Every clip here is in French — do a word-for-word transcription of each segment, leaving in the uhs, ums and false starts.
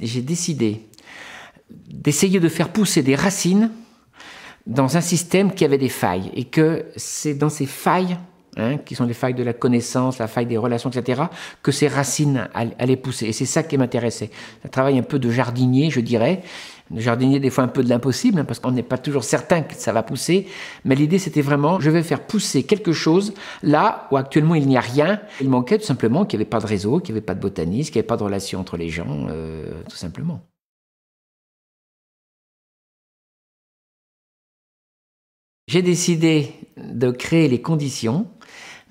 j'ai décidé d'essayer de faire pousser des racines dans un système qui avait des failles, et que c'est dans ces failles, hein, qui sont les failles de la connaissance, la faille des relations, et cetera, que ces racines allaient pousser. Et c'est ça qui m'intéressait. Un travail un peu de jardinier, je dirais, de jardinier des fois un peu de l'impossible, hein, parce qu'on n'est pas toujours certain que ça va pousser, mais l'idée c'était vraiment, je vais faire pousser quelque chose là où actuellement il n'y a rien. Il manquait tout simplement qu'il n'y avait pas de réseau, qu'il n'y avait pas de botaniste, qu'il n'y avait pas de relation entre les gens, euh, tout simplement. J'ai décidé de créer les conditions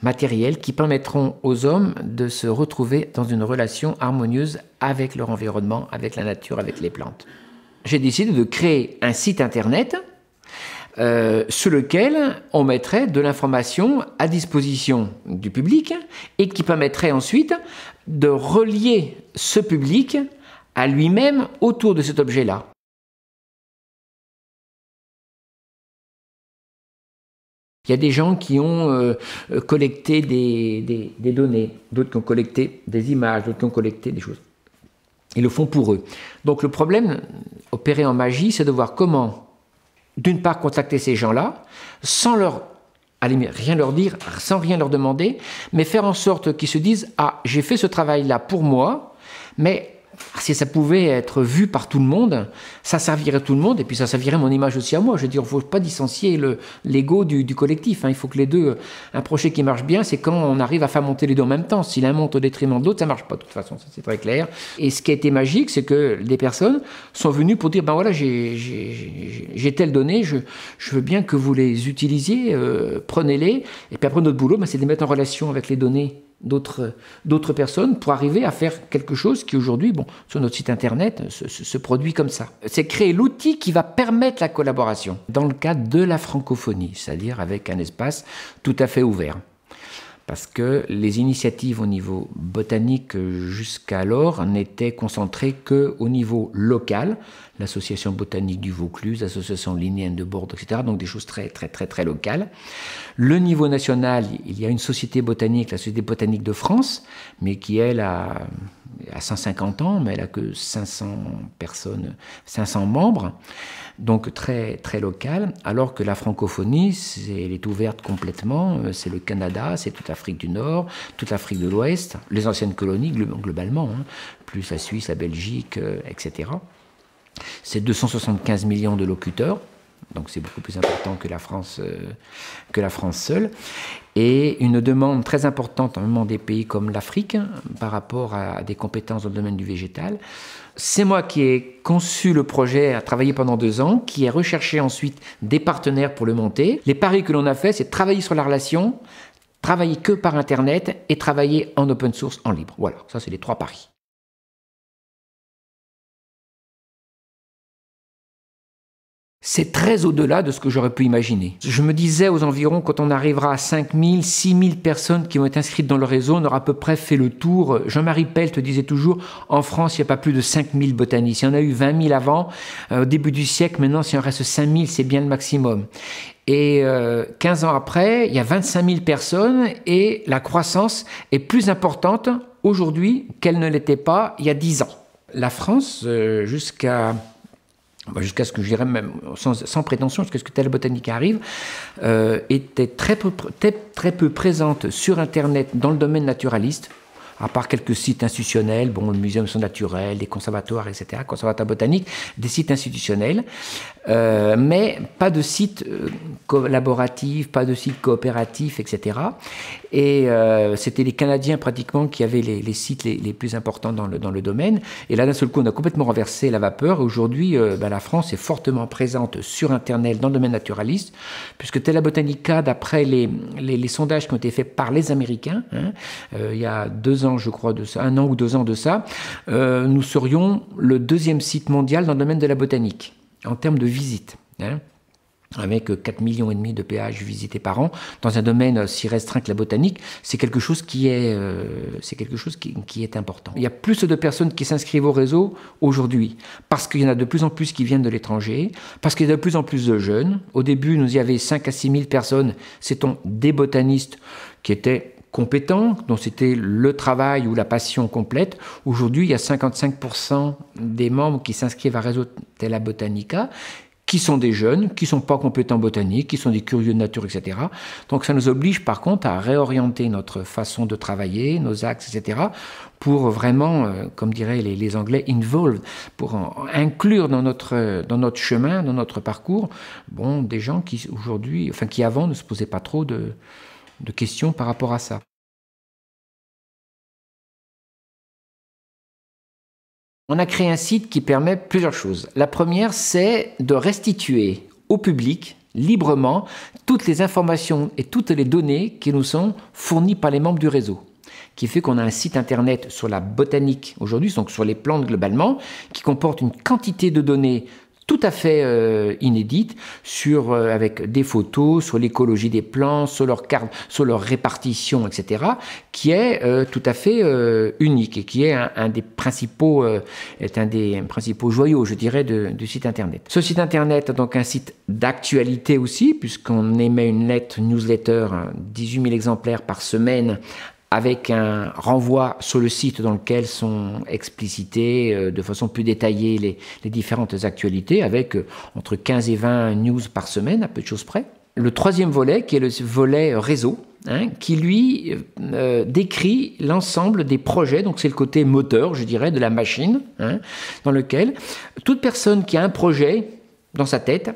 matérielles qui permettront aux hommes de se retrouver dans une relation harmonieuse avec leur environnement, avec la nature, avec les plantes. J'ai décidé de créer un site internet euh, sur lequel on mettrait de l'information à disposition du public et qui permettrait ensuite de relier ce public à lui-même autour de cet objet-là. Il y a des gens qui ont euh, collecté des, des, des données, d'autres qui ont collecté des images, d'autres qui ont collecté des choses. Ils le font pour eux. Donc le problème, opéré en magie, c'est de voir comment, d'une part, contacter ces gens-là, sans leur, allez, rien leur dire, sans rien leur demander, mais faire en sorte qu'ils se disent « Ah, j'ai fait ce travail-là pour moi, mais... » Si ça pouvait être vu par tout le monde, ça servirait tout le monde et puis ça servirait mon image aussi à moi. Je veux dire, il ne faut pas dissocier l'ego du, du collectif. Hein. Il faut que les deux, un projet qui marche bien, c'est quand on arrive à faire monter les deux en même temps. Si l'un monte au détriment de l'autre, ça ne marche pas de toute façon, c'est très clair. Et ce qui a été magique, c'est que des personnes sont venues pour dire, ben voilà, j'ai telle donnée, je, je veux bien que vous les utilisiez, euh, prenez-les. Et puis après, notre boulot, ben, c'est de les mettre en relation avec les données d'autres d'autres personnes pour arriver à faire quelque chose qui aujourd'hui, bon, sur notre site internet, se, se, se produit comme ça. C'est créer l'outil qui va permettre la collaboration dans le cadre de la francophonie, c'est-à-dire avec un espace tout à fait ouvert. Parce que les initiatives au niveau botanique jusqu'alors n'étaient concentrées qu'au niveau local, l'association botanique du Vaucluse, l'association linnéenne de Bordeaux, et cetera. Donc des choses très, très, très, très locales. Le niveau national, il y a une société botanique, la Société botanique de France, mais qui, elle, a, a cent cinquante ans, mais elle n'a que cinq cents personnes, cinq cents membres. Donc très, très local, alors que la francophonie, est, elle est ouverte complètement. C'est le Canada, c'est toute l'Afrique du Nord, toute l'Afrique de l'Ouest, les anciennes colonies globalement, hein, plus la Suisse, la Belgique, euh, et cetera. C'est deux cent soixante-quinze millions de locuteurs, donc c'est beaucoup plus important que la France, euh, que la France seule. Et une demande très importante en même des pays comme l'Afrique par rapport à des compétences dans le domaine du végétal. C'est moi qui ai conçu le projet, à travailler pendant deux ans, qui ai recherché ensuite des partenaires pour le monter. Les paris que l'on a fait, c'est travailler sur la relation, travailler que par Internet et travailler en open source, en libre. Voilà, ça c'est les trois paris. C'est très au-delà de ce que j'aurais pu imaginer. Je me disais aux environs, quand on arrivera à cinq mille, six mille personnes qui vont être inscrites dans le réseau, on aura à peu près fait le tour. Jean-Marie Pelt disait toujours, en France, il n'y a pas plus de cinq mille botanistes. Il y en a eu vingt mille avant, euh, au début du siècle. Maintenant, s'il en reste cinq mille, c'est bien le maximum. Et euh, quinze ans après, il y a vingt-cinq mille personnes et la croissance est plus importante aujourd'hui qu'elle ne l'était pas il y a dix ans. La France, euh, jusqu'à... jusqu'à ce que je dirais même sans, sans prétention, jusqu'à ce que Tela Botanica arrive, euh, était très peu, très, très peu présente sur Internet dans le domaine naturaliste, à part quelques sites institutionnels, bon, le Muséum de sciences naturelles, des conservatoires, et cetera, conservatoires botaniques, des sites institutionnels, euh, mais pas de sites collaboratifs, pas de sites coopératifs, et cetera. Et euh, c'était les Canadiens pratiquement qui avaient les, les sites les, les plus importants dans le, dans le domaine. Et là, d'un seul coup, on a complètement renversé la vapeur. Aujourd'hui, euh, ben, la France est fortement présente sur Internet dans le domaine naturaliste, puisque Tela Botanica, d'après les, les, les sondages qui ont été faits par les Américains, hein, euh, il y a deux ans, je crois, de ça, un an ou deux ans de ça, euh, nous serions le deuxième site mondial dans le domaine de la botanique, en termes de visites, hein, avec quatre millions et demi de péages visités par an, dans un domaine si restreint que la botanique, c'est quelque chose qui est, euh, c'est quelque chose qui, qui est important. Il y a plus de personnes qui s'inscrivent au réseau aujourd'hui, parce qu'il y en a de plus en plus qui viennent de l'étranger, parce qu'il y a de plus en plus de jeunes. Au début, nous y avait cinq à six mille personnes, c'est-on des botanistes qui étaient compétents, dont c'était le travail ou la passion complète. Aujourd'hui, il y a cinquante-cinq pour cent des membres qui s'inscrivent à réseau Tela Botanica, qui sont des jeunes, qui ne sont pas compétents botaniques, qui sont des curieux de nature, et cetera. Donc ça nous oblige par contre à réorienter notre façon de travailler, nos axes, et cetera, pour vraiment, euh, comme diraient les, les Anglais, involved, pour en, en inclure dans notre, dans notre chemin, dans notre parcours, bon, des gens qui aujourd'hui, enfin qui avant ne se posaient pas trop de, de questions par rapport à ça. On a créé un site qui permet plusieurs choses. La première, c'est de restituer au public, librement, toutes les informations et toutes les données qui nous sont fournies par les membres du réseau. Qui fait qu'on a un site internet sur la botanique aujourd'hui, donc sur les plantes globalement, qui comporte une quantité de données tout à fait euh, inédite, sur, euh, avec des photos sur l'écologie des plants, sur leur carte, sur leur répartition, et cetera, qui est euh, tout à fait euh, unique et qui est un, un des principaux, euh, est un des principaux joyaux, je dirais, de, du site internet. Ce site internet est donc un site d'actualité aussi, puisqu'on émet une lettre newsletter, hein, dix-huit mille exemplaires par semaine, avec un renvoi sur le site dans lequel sont explicitées euh, de façon plus détaillée les, les différentes actualités, avec euh, entre quinze et vingt news par semaine, à peu de choses près. Le troisième volet, qui est le volet réseau, hein, qui lui euh, décrit l'ensemble des projets, donc c'est le côté moteur, je dirais, de la machine, hein, dans lequel toute personne qui a un projet dans sa tête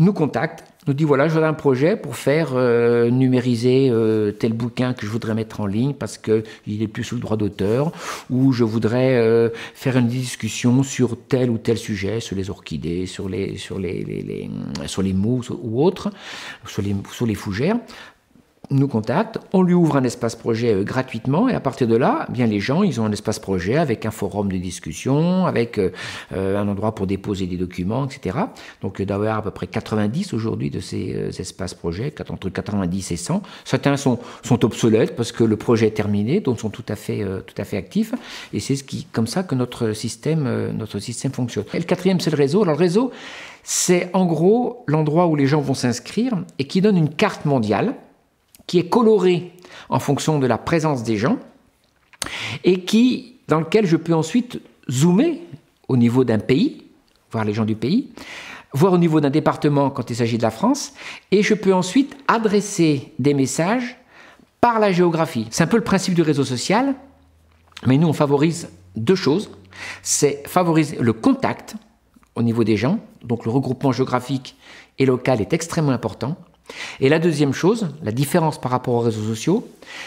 nous contacte, nous dit voilà, je veux un projet pour faire euh, numériser euh, tel bouquin que je voudrais mettre en ligne parce qu'il est plus sous le droit d'auteur, ou je voudrais euh, faire une discussion sur tel ou tel sujet, sur les orchidées, sur les, sur les, les, les, sur les mousses ou autres, sur les, sur les fougères. Nous contacte, on lui ouvre un espace projet euh, gratuitement, et à partir de là, eh bien, les gens ils ont un espace projet avec un forum de discussion, avec euh, un endroit pour déposer des documents, et cetera. Donc euh, d'avoir à peu près quatre-vingt-dix aujourd'hui de ces euh, espaces projets, entre quatre-vingt-dix et cent. Certains sont, sont obsolètes parce que le projet est terminé, donc sont tout à fait, euh, tout à fait actifs, et c'est ce qui, comme ça que notre système, euh, notre système fonctionne. Et le quatrième, c'est le réseau. Alors le réseau, c'est en gros l'endroit où les gens vont s'inscrire et qui donne une carte mondiale, qui est coloré en fonction de la présence des gens et qui, dans lequel je peux ensuite zoomer au niveau d'un pays, voir les gens du pays, voir au niveau d'un département quand il s'agit de la France, et je peux ensuite adresser des messages par la géographie. C'est un peu le principe du réseau social, mais nous on favorise deux choses. C'est favoriser le contact au niveau des gens, donc le regroupement géographique et local est extrêmement important. Et la deuxième chose, la différence par rapport aux réseaux sociaux,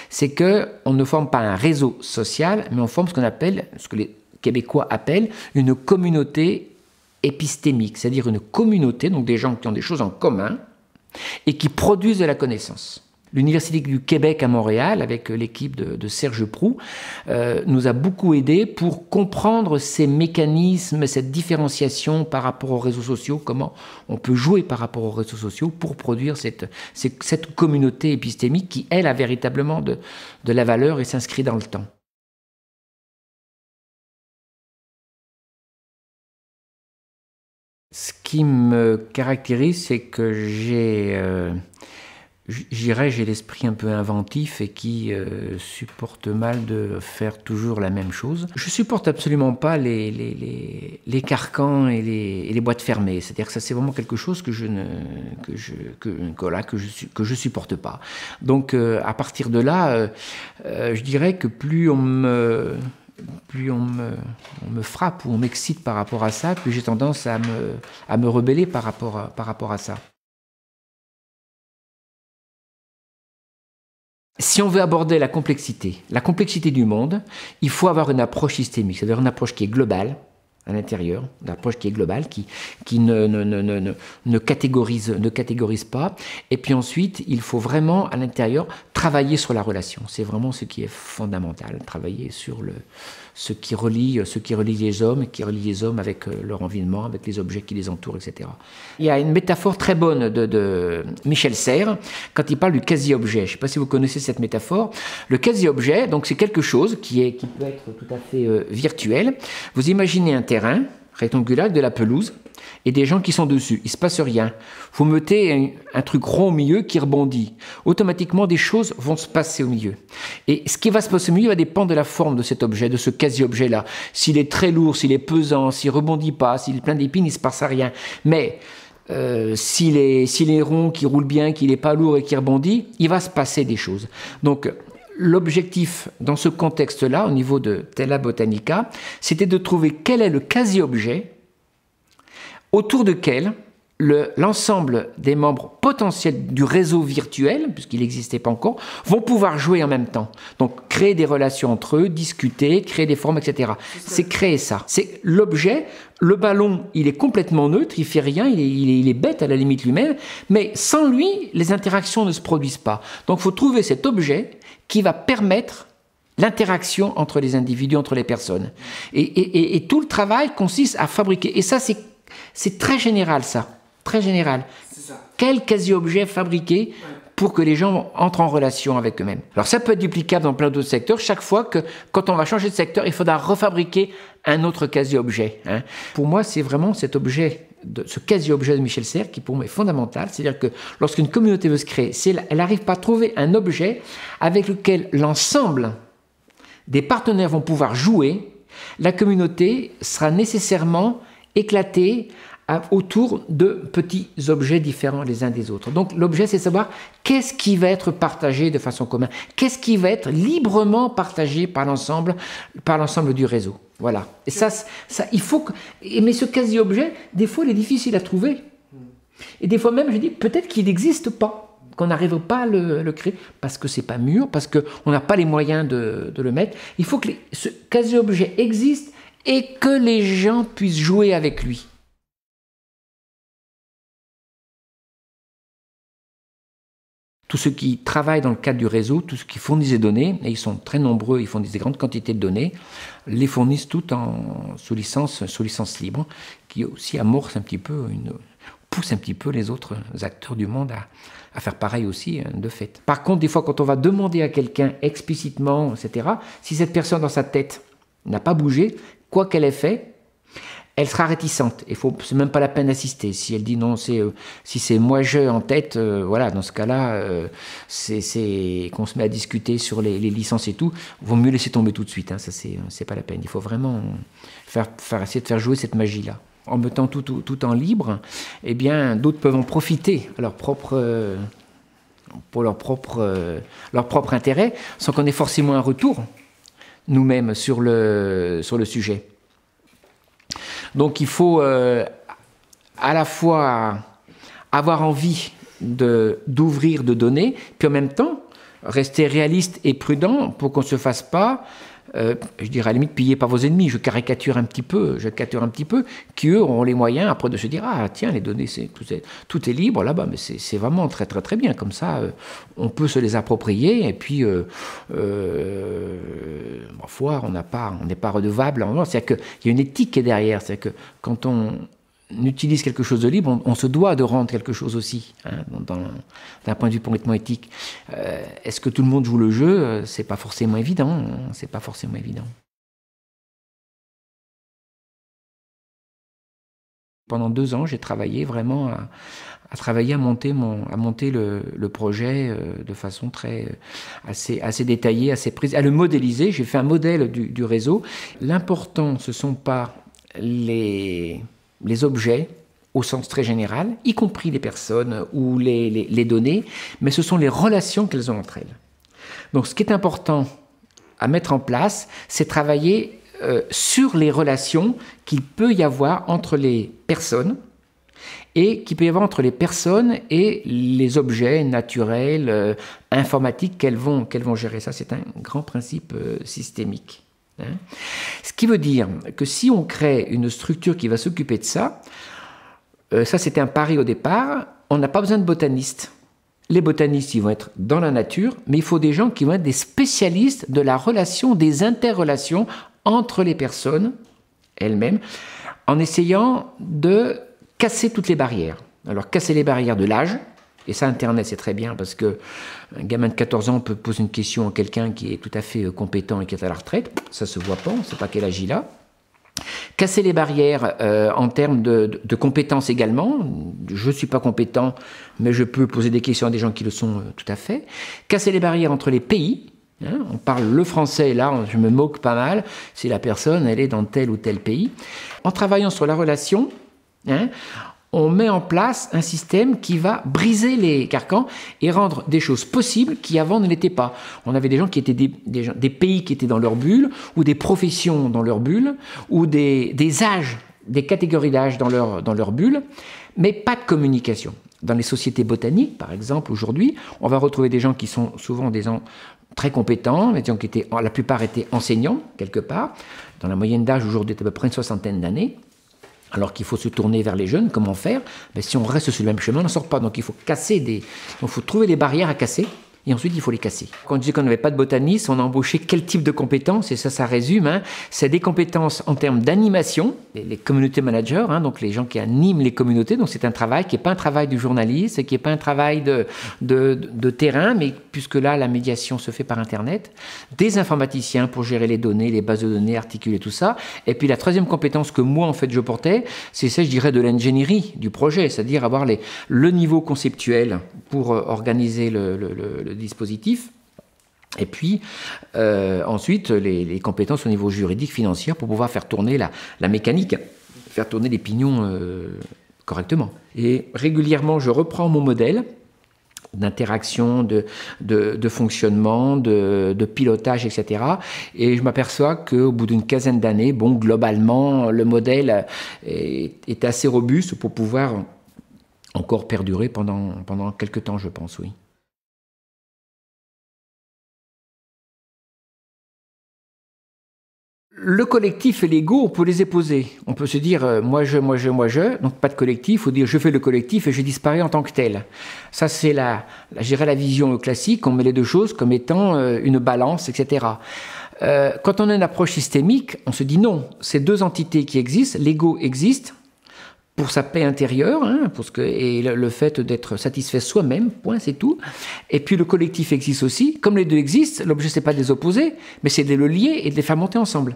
c'est qu'on ne forme pas un réseau social, mais on forme ce qu'on appelle, ce que les Québécois appellent, une communauté épistémique, c'est-à-dire une communauté, donc des gens qui ont des choses en commun et qui produisent de la connaissance. L'Université du Québec à Montréal, avec l'équipe de, de Serge Proulx, euh, nous a beaucoup aidés pour comprendre ces mécanismes, cette différenciation par rapport aux réseaux sociaux, comment on peut jouer par rapport aux réseaux sociaux pour produire cette, cette, cette communauté épistémique qui, elle, a véritablement de, de la valeur et s'inscrit dans le temps. Ce qui me caractérise, c'est que j'ai... Euh J'irais, j'ai l'esprit un peu inventif et qui euh, supporte mal de faire toujours la même chose. Je supporte absolument pas les, les, les, les carcans et les, et les boîtes fermées. C'est-à-dire que ça, c'est vraiment quelque chose que je ne que je, que, que, là, que je, que je supporte pas. Donc, euh, à partir de là, euh, euh, je dirais que plus on me... plus on me, on me frappe ou on m'excite par rapport à ça, plus j'ai tendance à me, à me rebeller par rapport à, par rapport à ça. Si on veut aborder la complexité, la complexité du monde, il faut avoir une approche systémique, c'est-à-dire une approche qui est globale à l'intérieur, une approche qui est globale, qui, qui ne, ne, ne, ne, ne, catégorise, ne catégorise pas. Et puis ensuite, il faut vraiment, à l'intérieur, travailler sur la relation. C'est vraiment ce qui est fondamental, travailler sur le, ce, qui relie, ce qui relie les hommes, qui relie les hommes avec leur environnement, avec les objets qui les entourent, et cetera. Il y a une métaphore très bonne de, de Michel Serres, quand il parle du quasi-objet. Je ne sais pas si vous connaissez cette métaphore. Le quasi-objet, donc c'est quelque chose qui, est, qui peut être tout à fait euh, virtuel. Vous imaginez un terrain rectangulaire, de la pelouse, et des gens qui sont dessus. Il ne se passe rien. Vous mettez un, un truc rond au milieu qui rebondit. Automatiquement, des choses vont se passer au milieu. Et ce qui va se passer au milieu va dépendre de la forme de cet objet, de ce quasi-objet-là. S'il est très lourd, s'il est pesant, s'il ne rebondit pas, s'il est plein d'épines, il ne se passe à rien. Mais euh, s'il est, s'il est rond, qu'il roule bien, qu'il n'est pas lourd et qu'il rebondit, il va se passer des choses. Donc, l'objectif dans ce contexte-là, au niveau de Tela Botanica, c'était de trouver quel est le quasi-objet autour duquel l'ensemble le, des membres potentiels du réseau virtuel, puisqu'il n'existait pas encore, vont pouvoir jouer en même temps. Donc créer des relations entre eux, discuter, créer des formes, et cetera. C'est créer ça. C'est l'objet, le ballon, il est complètement neutre, il ne fait rien, il est, il, est, il est bête à la limite lui-même, mais sans lui, les interactions ne se produisent pas. Donc il faut trouver cet objet qui va permettre l'interaction entre les individus, entre les personnes. Et, et, et, et tout le travail consiste à fabriquer, et ça c'est C'est très général ça, très général. Ça. Quel quasi-objet fabriquer pour que les gens entrent en relation avec eux-mêmes. Alors ça peut être duplicable dans plein d'autres secteurs. Chaque fois que, quand on va changer de secteur, il faudra refabriquer un autre quasi-objet. Hein. Pour moi, c'est vraiment cet objet, de, ce quasi-objet de Michel Serres qui pour moi est fondamental. C'est-à-dire que lorsqu'une communauté veut se créer, elle n'arrive pas à trouver un objet avec lequel l'ensemble des partenaires vont pouvoir jouer. La communauté sera nécessairement éclatés autour de petits objets différents les uns des autres. Donc l'objet, c'est savoir qu'est-ce qui va être partagé de façon commune, qu'est-ce qui va être librement partagé par l'ensemble, par l'ensemble du réseau. Voilà. Et ça, ça, il faut que... Mais ce quasi-objet, des fois, il est difficile à trouver. Et des fois même, je dis, peut-être qu'il n'existe pas, qu'on n'arrive pas à le, le créer, parce que c'est pas mûr, parce qu'on n'a pas les moyens de, de le mettre. Il faut que les, ce quasi-objet existe et que les gens puissent jouer avec lui. Tous ceux qui travaillent dans le cadre du réseau, tous ceux qui fournissent des données, et ils sont très nombreux, ils fournissent des grandes quantités de données, les fournissent toutes en, sous, licence, sous licence libre, qui aussi amorce un petit peu, une, pousse un petit peu les autres acteurs du monde à, à faire pareil aussi, de fait. Par contre, des fois, quand on va demander à quelqu'un explicitement, et cetera, si cette personne dans sa tête n'a pas bougé, quoi qu'elle ait fait, elle sera réticente. Et c'est même pas la peine d'assister. Si elle dit non, euh, si c'est moi je en tête, euh, voilà, dans ce cas-là, euh, c'est qu'on se met à discuter sur les, les licences et tout, vaut mieux laisser tomber tout de suite. Hein, ça c'est pas la peine. Il faut vraiment faire, faire essayer de faire jouer cette magie-là. En mettant tout, tout, tout en libre, eh bien, d'autres peuvent en profiter à leur propre. Euh, pour leur propre, euh, leur propre intérêt, sans qu'on ait forcément un retour nous-mêmes sur le, sur le sujet. Donc il faut euh, à la fois avoir envie de, d'ouvrir, de donner, puis en même temps rester réaliste et prudent pour qu'on ne se fasse pas, euh, je dirais à la limite, piller par vos ennemis. Je caricature un petit peu, je caricature un petit peu, qui eux auront les moyens après de se dire « Ah tiens, les données, c'est, tout, est, tout est libre là-bas, mais c'est vraiment très très très bien, comme ça euh, on peut se les approprier et puis... Euh, euh, Parfois, on n'est pas redevable. C'est-à-dire qu'il y a une éthique qui est derrière. C'est-à-dire que quand on utilise quelque chose de libre, on, on se doit de rendre quelque chose aussi, hein, d'un point de vue complètement éthique. Euh, Est-ce que tout le monde joue le jeu? C'est pas forcément évident. Hein, c'est pas forcément évident. Pendant deux ans, j'ai travaillé vraiment à, à travailler à monter mon, à monter le, le projet euh, de façon très euh, assez assez détaillée, assez prise, à le modéliser. J'ai fait un modèle du, du réseau. L'important, ce sont pas les les objets au sens très général, y compris les personnes ou les les, les données, mais ce sont les relations qu'elles ont entre elles. Donc, ce qui est important à mettre en place, c'est travailler euh, sur les relations qu'il peut y avoir entre les personnes. Et qui peut y avoir entre les personnes et les objets naturels, euh, informatiques qu'elles vont, qu'elles vont gérer. Ça, c'est un grand principe euh, systémique. Hein? Ce qui veut dire que si on crée une structure qui va s'occuper de ça, euh, ça c'était un pari au départ, on n'a pas besoin de botanistes. Les botanistes, ils vont être dans la nature, mais il faut des gens qui vont être des spécialistes de la relation, des interrelations entre les personnes elles-mêmes, en essayant de... casser toutes les barrières. Alors, casser les barrières de l'âge, et ça, Internet, c'est très bien, parce qu'un gamin de quatorze ans peut poser une question à quelqu'un qui est tout à fait compétent et qui est à la retraite, ça se voit pas, on sait pas quel âge il a. Casser les barrières euh, en termes de, de, de compétences également. Je ne suis pas compétent, mais je peux poser des questions à des gens qui le sont euh, tout à fait. Casser les barrières entre les pays. Hein, on parle le français, là, on, je me moque pas mal si la personne, elle est dans tel ou tel pays. En travaillant sur la relation, hein, on met en place un système qui va briser les carcans et rendre des choses possibles qui avant ne l'étaient pas. On avait des gens qui étaient des, des, gens, des pays qui étaient dans leur bulle, ou des professions dans leur bulle, ou des, des âges, des catégories d'âge dans leur, dans leur bulle, mais pas de communication. Dans les sociétés botaniques, par exemple, aujourd'hui, on va retrouver des gens qui sont souvent des gens très compétents, des gens qui étaient, la plupart étaient enseignants, quelque part, dans la moyenne d'âge aujourd'hui, à peu près une soixantaine d'années. Alors qu'il faut se tourner vers les jeunes, comment faire? Ben, si on reste sur le même chemin, on n'en sort pas. Donc il faut casser des, il faut trouver des barrières à casser, et ensuite il faut les casser. Quand on disait qu'on n'avait pas de botanistes, on a embauché quel type de compétences? Et ça, ça résume. Hein, c'est des compétences en termes d'animation, les community managers, hein, donc les gens qui animent les communautés. Donc c'est un travail qui n'est pas un travail du journaliste, qui n'est pas un travail de, de, de terrain, mais puisque là la médiation se fait par Internet. Des informaticiens pour gérer les données, les bases de données, articuler tout ça. Et puis la troisième compétence que moi en fait je portais, c'est celle, je dirais, de l'ingénierie du projet, c'est-à-dire avoir les, le niveau conceptuel pour organiser le, le, le, le dispositif, et puis euh, ensuite les, les compétences au niveau juridique, financier, pour pouvoir faire tourner la, la mécanique, faire tourner les pignons euh, correctement. Et régulièrement, je reprends mon modèle d'interaction, de, de, de fonctionnement, de, de pilotage, et cetera. Et je m'aperçois qu'au bout d'une quinzaine d'années, bon, globalement, le modèle est, est assez robuste pour pouvoir encore perdurer pendant, pendant quelques temps, je pense, oui. Le collectif et l'ego, on peut les épouser. On peut se dire euh, moi je, moi je, moi je, donc pas de collectif, ou dire je fais le collectif et je disparais en tant que tel. Ça c'est la, la, je dirais la vision classique, on met les deux choses comme étant euh, une balance, et cetera. Euh, quand on a une approche systémique, on se dit non, ces deux entités qui existent, l'ego existe pour sa paix intérieure, hein, pour ce que, et le, le fait d'être satisfait soi-même, point, c'est tout. Et puis le collectif existe aussi. Comme les deux existent, l'objet c'est pas de les opposer, mais c'est de les lier et de les faire monter ensemble.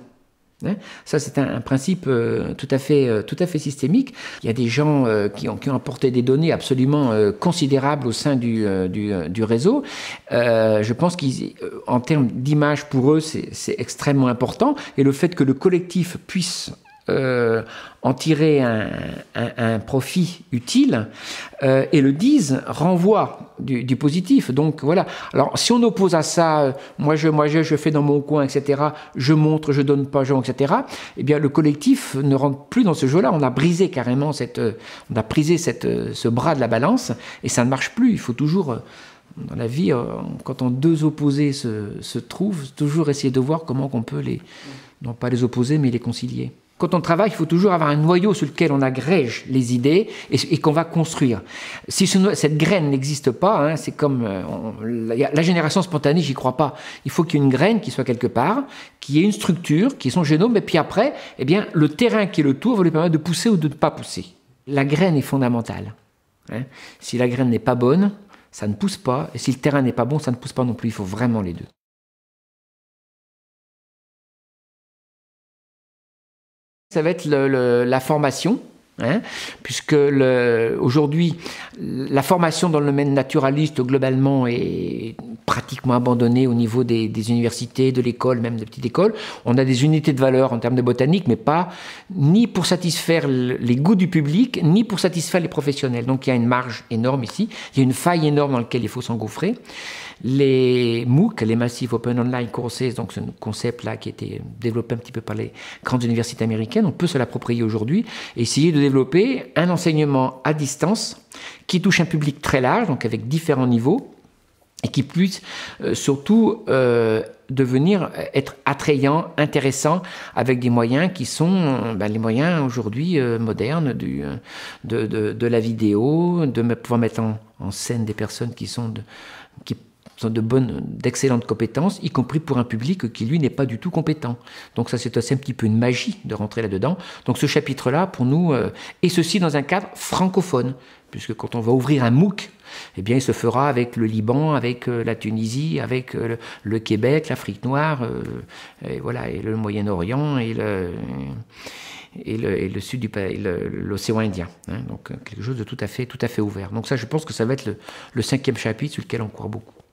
Ça, c'est un principe tout à fait, tout à fait systémique. Il y a des gens qui ont, qui ont apporté des données absolument considérables au sein du, du, du réseau. Euh, je pense qu'en termes d'image, pour eux, c'est extrêmement important. Et le fait que le collectif puisse euh, en tirer un, un, un profit utile euh, et le disent, renvoie du, du positif. Donc voilà. Alors si on oppose à ça, euh, moi je, moi je, je fais dans mon coin, et cetera. Je montre, je donne pas, genre, et cetera. Eh bien le collectif ne rentre plus dans ce jeu-là. On a brisé carrément cette, euh, on a brisé cette, euh, ce bras de la balance et ça ne marche plus. Il faut toujours euh, dans la vie, euh, quand on deux opposés se, se trouvent, toujours essayer de voir comment qu'on peut les, non pas les opposer, mais les concilier. Quand on travaille, il faut toujours avoir un noyau sur lequel on agrège les idées et, et qu'on va construire. Si ce, cette graine n'existe pas, hein, c'est comme euh, on, la, la génération spontanée, j'y crois pas. Il faut qu'il y ait une graine qui soit quelque part, qui ait une structure, qui ait son génome, et puis après, eh bien, le terrain qui est le tour va lui permettre de pousser ou de ne pas pousser. La graine est fondamentale. Hein. Si la graine n'est pas bonne, ça ne pousse pas, et si le terrain n'est pas bon, ça ne pousse pas non plus. Il faut vraiment les deux. Ça va être le, le, la formation, hein, puisque aujourd'hui, la formation dans le domaine naturaliste, globalement, est pratiquement abandonnée au niveau des, des universités, de l'école, même des petites écoles. On a des unités de valeur en termes de botanique, mais pas ni pour satisfaire les goûts du public, ni pour satisfaire les professionnels. Donc il y a une marge énorme ici, il y a une faille énorme dans laquelle il faut s'engouffrer. Les MOOC, les Massive Open Online Courses, donc ce concept-là qui a été développé un petit peu par les grandes universités américaines, on peut se l'approprier aujourd'hui, essayer de développer un enseignement à distance qui touche un public très large, donc avec différents niveaux, et qui puisse euh, surtout euh, devenir, être attrayant, intéressant, avec des moyens qui sont ben, les moyens aujourd'hui euh, modernes du, de, de, de la vidéo, de pouvoir mettre en, en scène des personnes qui sont de, qui sont de bonnes, d'excellentes compétences, y compris pour un public qui, lui, n'est pas du tout compétent. Donc ça, c'est aussi un petit peu une magie de rentrer là-dedans. Donc ce chapitre-là, pour nous, euh, et ceci dans un cadre francophone, puisque quand on va ouvrir un MOOC, eh bien, il se fera avec le Liban, avec la Tunisie, avec le Québec, l'Afrique noire, et voilà, et le Moyen-Orient et le, et le, et le sud du pays, l'océan Indien. Hein, donc quelque chose de tout à fait, tout à fait ouvert. Donc ça, je pense que ça va être le, le cinquième chapitre sur lequel on court beaucoup.